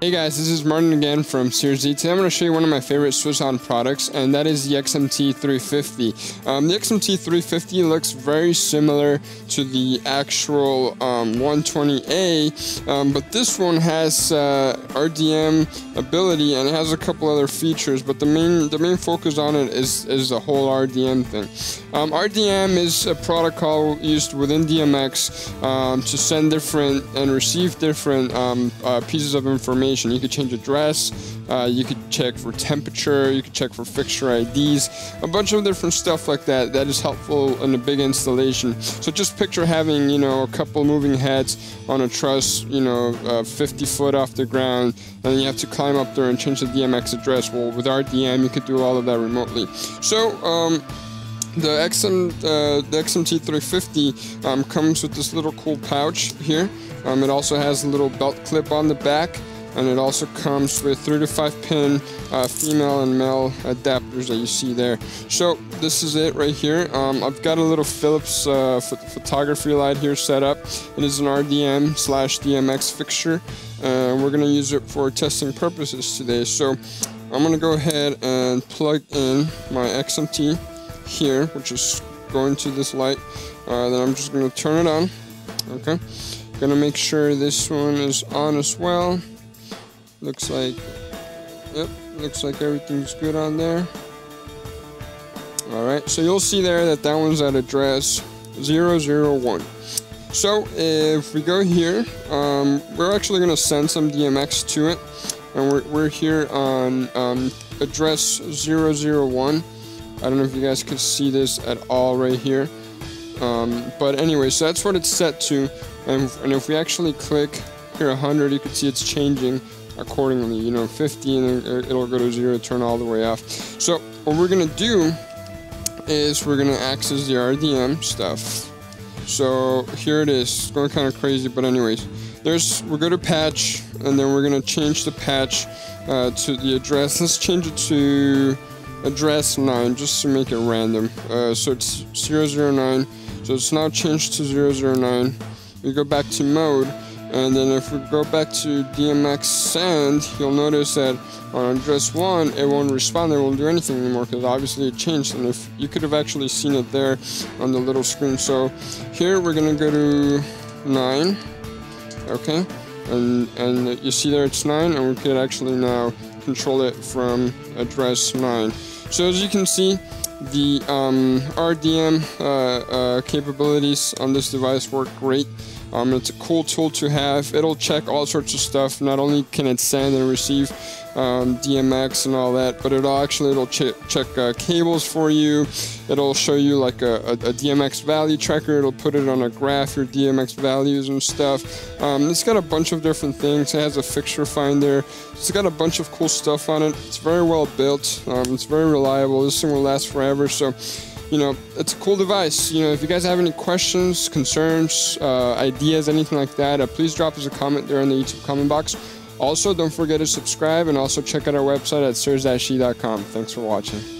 Hey guys, this is Martin again from SIRS. Today I'm going to show you one of my favorite Swisson products, and that is the XMT-350. The XMT-350 looks very similar to the actual 120A, but this one has RDM ability, and it has a couple other features, but the main focus on it is the whole RDM thing. RDM is a protocol used within DMX to send different and receive different pieces of information. You could change address, you could check for temperature, you could check for fixture IDs, a bunch of different stuff like that. That is helpful in a big installation. So just picture having, you know, a couple moving heads on a truss, you know, 50 foot off the ground, and you have to climb up there and change the DMX address. Well, with RDM, you could do all of that remotely. So, the XMT-350 comes with this little cool pouch here. It also has a little belt clip on the back, and it also comes with 3 to 5 pin female and male adapters that you see there. So this is it right here. I've got a little Philips photography light here set up. It is an RDM/DMX fixture, and we're going to use it for testing purposes today. So I'm going to go ahead and plug in my XMT here, which is going to this light. Then I'm just going to turn it on. Okay, gonna make sure this one is on as well. Looks like, yep, looks like everything's good on there. All right, so you'll see there that one's at address 001. So if we go here, we're actually gonna send some DMX to it, and we're here on address 001. I don't know if you guys could see this at all right here. But anyway, so that's what it's set to, and if we actually click here 100, you can see it's changing accordingly, you know, 50, and then it'll go to 0, turn all the way off. So what we're going to do is we're going to access the RDM stuff. So here it is. It's going kind of crazy, but anyways, we'll go to patch, and then we're going to change the patch to the address. Let's change it to address 9 just to make it random. So it's 009. So it's now changed to 009. We go back to mode, and then if we go back to DMX send, you'll notice that on address 1, it won't respond, it won't do anything anymore, because obviously it changed, and if you could have actually seen it there on the little screen. So here we're going to go to 9, okay, and you see there it's 9, and we could actually now control it from address 9. So as you can see, the RDM capabilities on this device work great. It's a cool tool to have. It'll check all sorts of stuff. Not only can it send and receive DMX and all that, but it'll check cables for you. It'll show you like a DMX value tracker. It'll put it on a graph, your DMX values and stuff. It's got a bunch of different things. It has a fixture finder. It's got a bunch of cool stuff on it. It's very well built. It's very reliable. This thing will last forever. So, you know, it's a cool device. You know, if you guys have any questions, concerns, ideas, anything like that, please drop us a comment there in the YouTube comment box. Also, don't forget to subscribe, and also check out our website at sirs-e.com. Thanks for watching.